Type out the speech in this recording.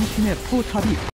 당신의 포탑이